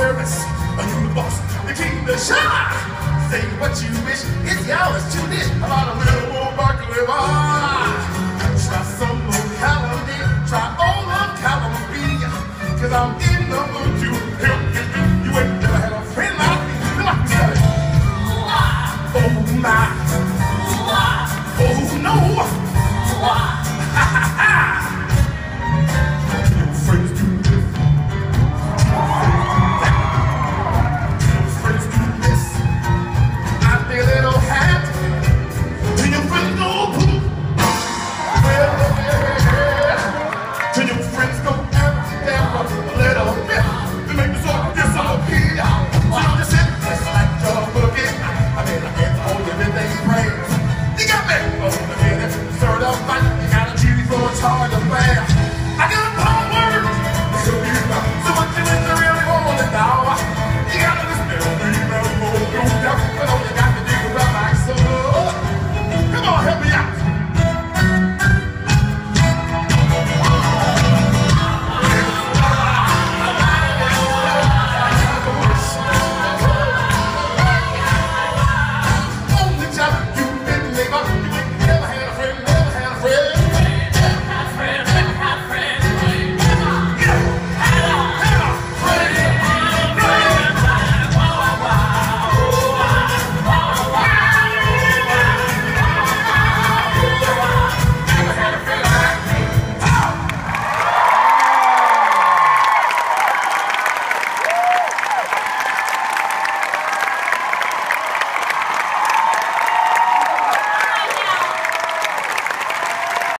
service. I'm the boss, the king, the shot. Say what you wish, it's yours to this. I'm on a little more barking with